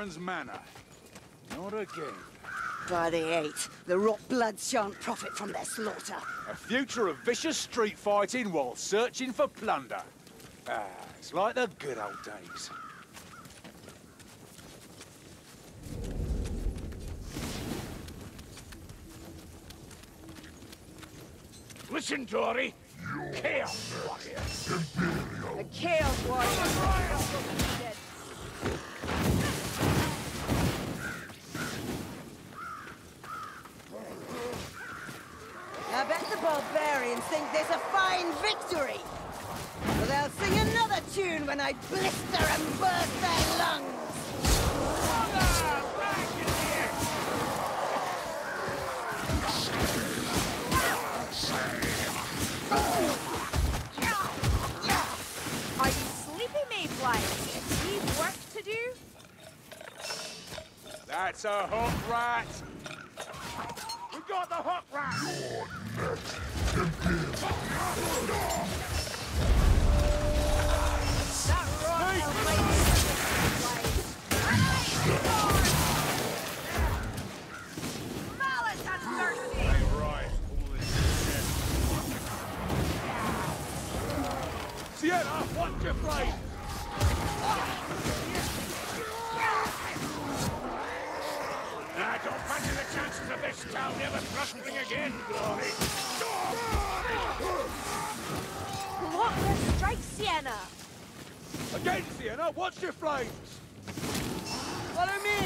Baron's manor. Not again. By the eight, the rot bloods shan't profit from their slaughter. A future of vicious street fighting while searching for plunder. Ah, it's like the good old days. Listen, Dory. Chaos warrior. A chaos warrior. I bet the barbarians think there's a fine victory. But they'll sing another tune when I blister and burst their lungs. Mother, back in here! Are you sleepy, Mayfly? Is he work to do? That's a hook rat! We got the hook rat! You're Sienna, watch your blade! I don't fancy the chances of this town ever prospering again, Glory! What will strike Sienna? Again, Sienna, watch your flames! Follow me!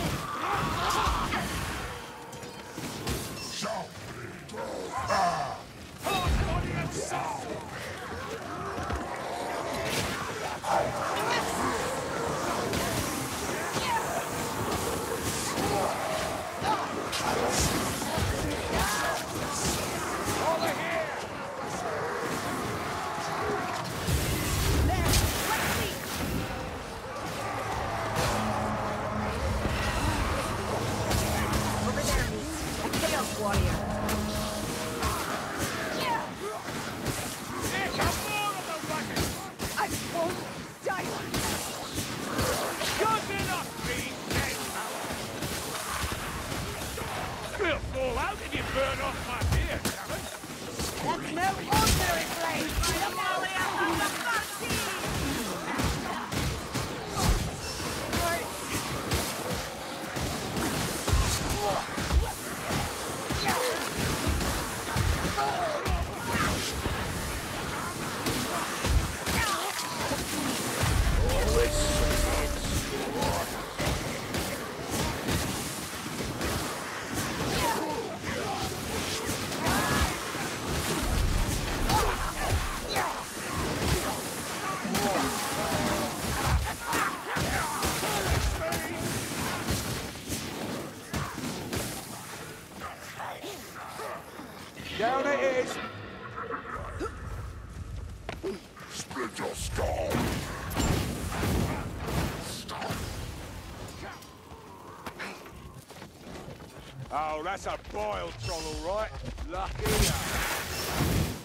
Oh, that's a boiled troll, all right. Lucky us.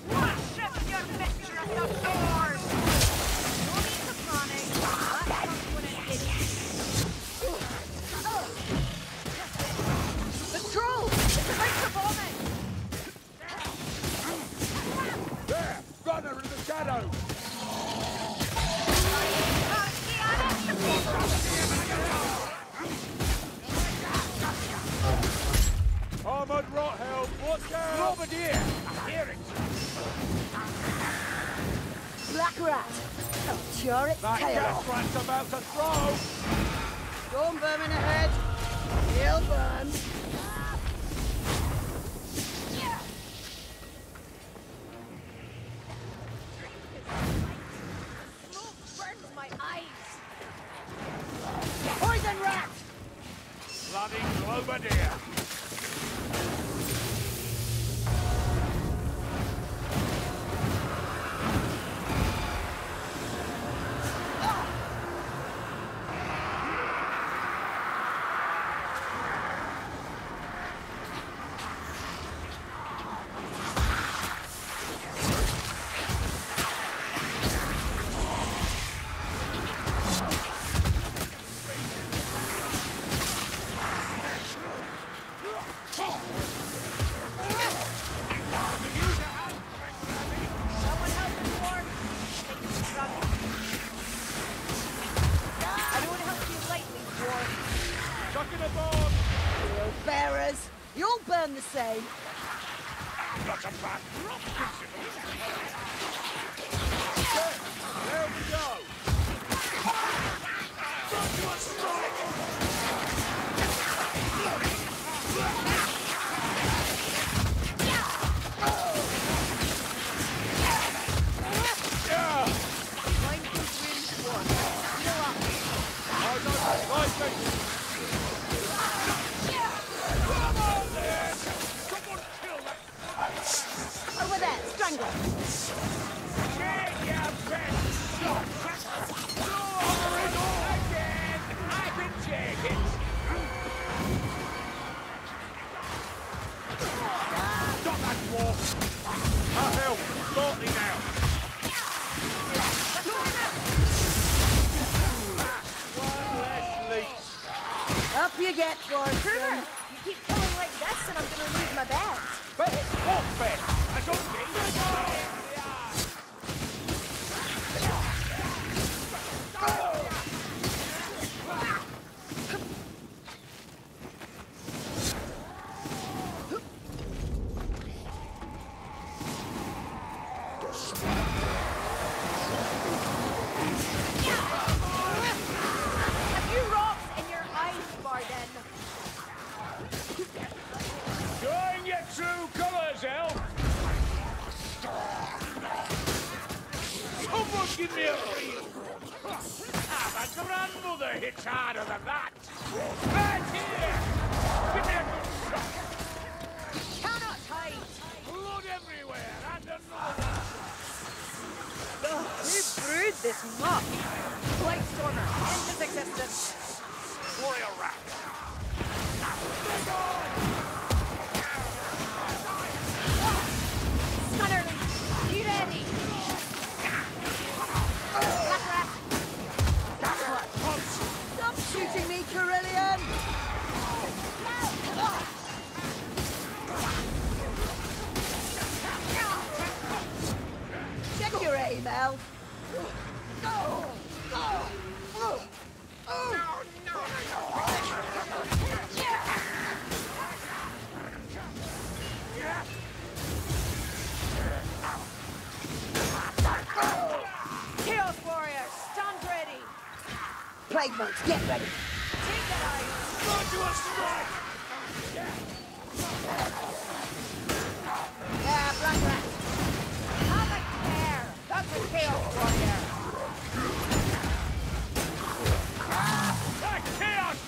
Wash up your mixture of the doors! No need to panic. That's not what it is. The troll! It's like the vomit! There! Runner in the shadows! Armored rot help, watch out! Over here! I hear it! Black rat! Oh, sure it's that tail off! That rat's about to throw! Storm vermin ahead! He'll burn! Smoke burns my eyes! Poison rat! Bloody Globadier! aboard! Hero bearers, you'll burn the same. Not a bad rock, there we go! You get for Kruger, you keep going like this and I'm gonna lose my bag. But it's not fair. I don't need it. Give me a real my grandmother hits harder than that! Right here! Give me a good shot! You cannot hide! Blood everywhere! And another! You brewed this muck! Light Stormer, end of existence! Warrior rat! Scunnerly, you ready? Shooting me, Carillion! Check your aim, Al. No! No! No! No! Plague monks, get ready. Take that eye. Go to a strike. Yeah, black rat. I like hair. That's a chaos warrior. The chaos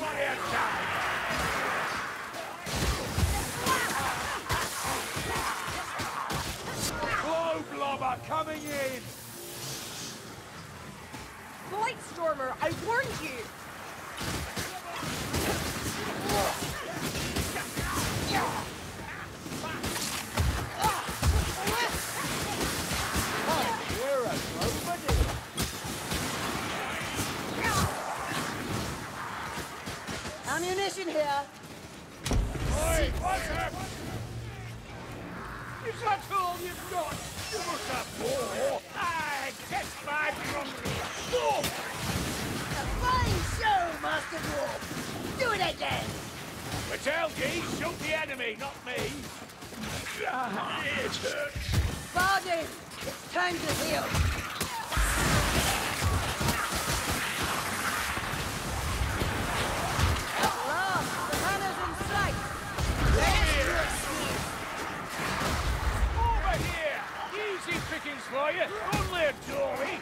warrior died. Glow blobber coming in. Lightstormer, I warned you! You're a nobody! Ammunition here! Oi, what's up? Is that all you've got? You must have more! I get my drummer! A fine show, Master Dwarf! Do it again! But tell Geese, shoot the enemy, not me! It hurts! Bardi, it's time to heal! At last, the hammer's in sight! Over here! Easy pickings for you! Only a dory!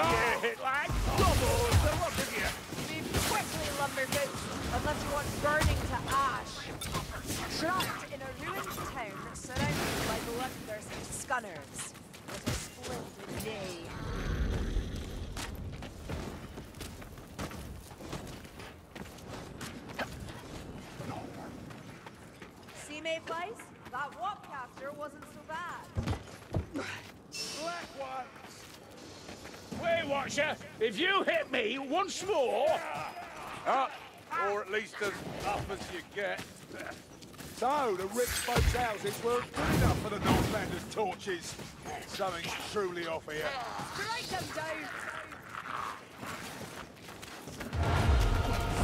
Oh, yeah, like doubles, the look of you. Move quickly, lumbergoose, unless you want burning to ash. Trapped in a ruined town, surrounded by blunders and scunners. What a splendid day. See, Mayflies? That warp capture wasn't so bad. Black one. Way Watcher, if you hit me once more... or at least as tough as you get. So, the rich folks' houses weren't good enough for the Northlanders' torches. Something's truly off here. Strike them down!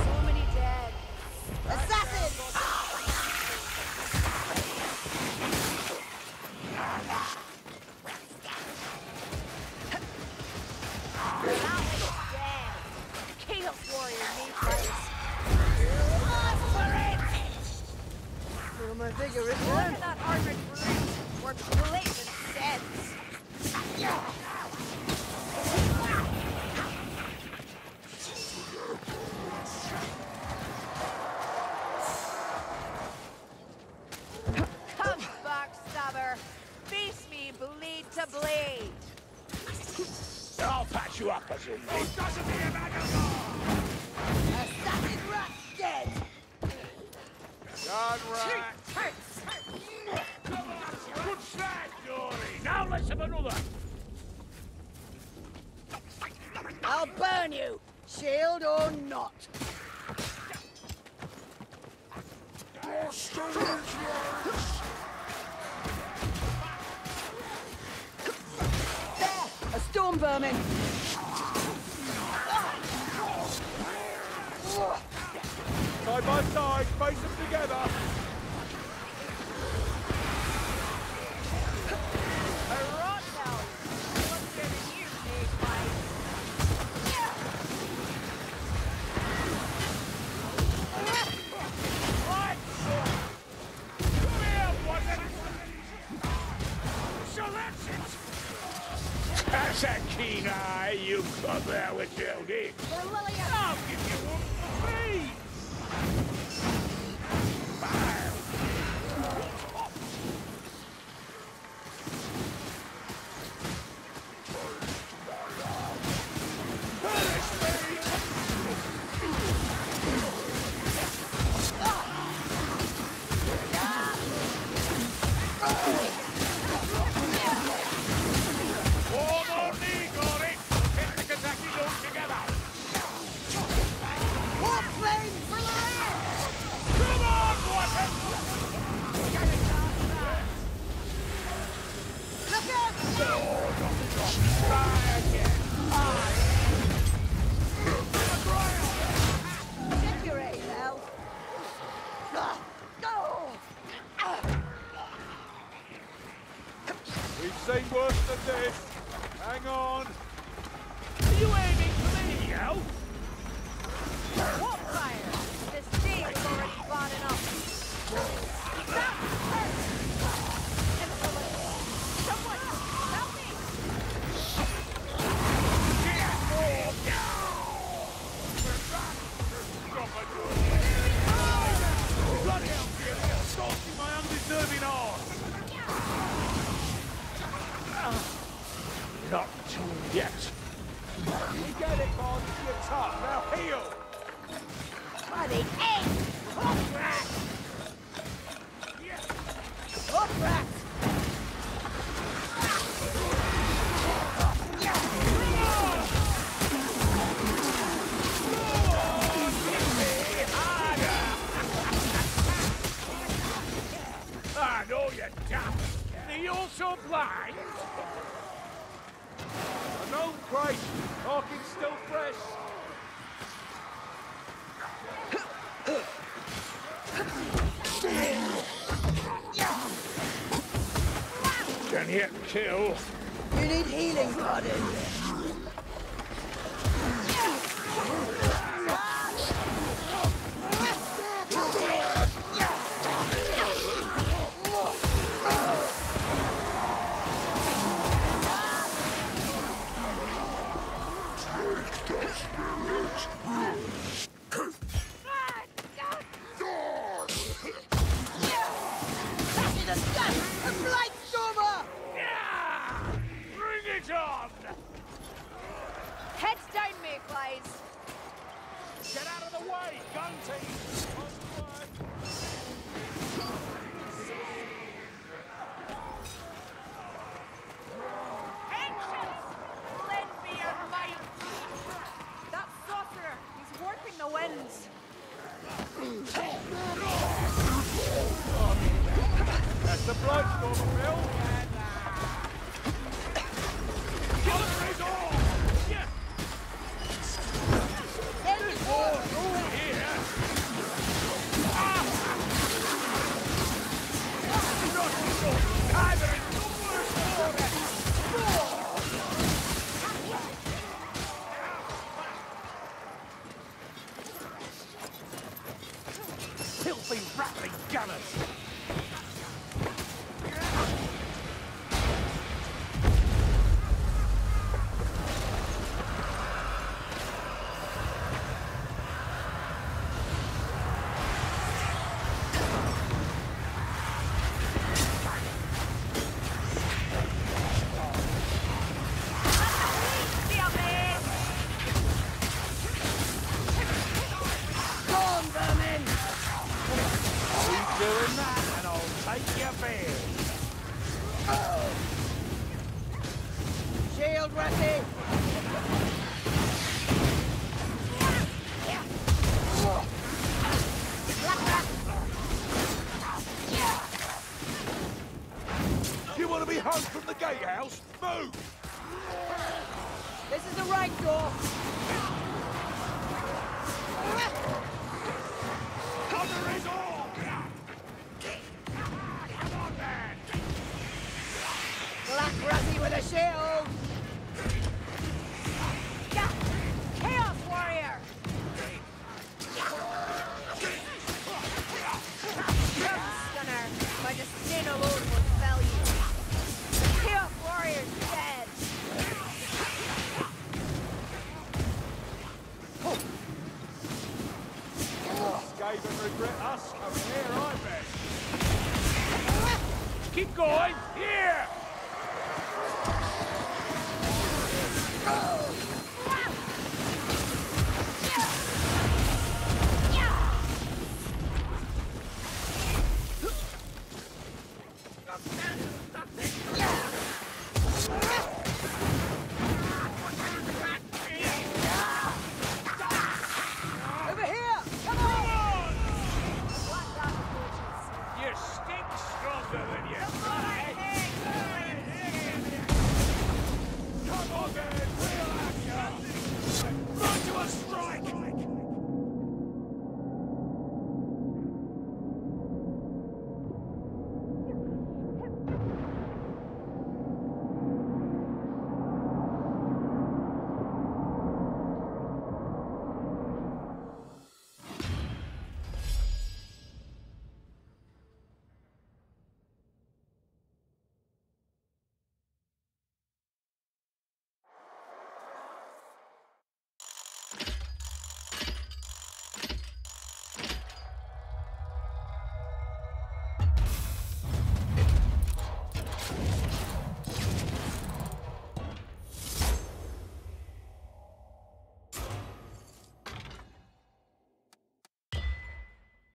vigorous one. Look at that arbitrary or blatant sense. Come, Bucksnubber. Feast me, bleed to bleed. I'll patch you up, as you know. It doesn't mean a vagabond! Assassin rat dead! God right! Good stand, Dory! Now let's have another! I'll burn you, shield or not! More stones! Storm vermin! Side by side, face them together! Alright now! What's better than you, big fight? Come here, woman! So that's it! That's a keen eye you got there with Jody. I'll give you one for free. Kill. You need healing, buddy. Filthy, rattling gunners! doing that, and I'll take your beard. Oh. Shield, Rusty. Do you want to be hung from the gatehouse? Move! This is the right door. Cover is all! Come on, man! Black Rusty with a shield! Chaos Warrior! Stunner, my disdain alone will fell you. Chaos Warrior's dead! Escape and regret us coming here, I bet. Keep going! Here!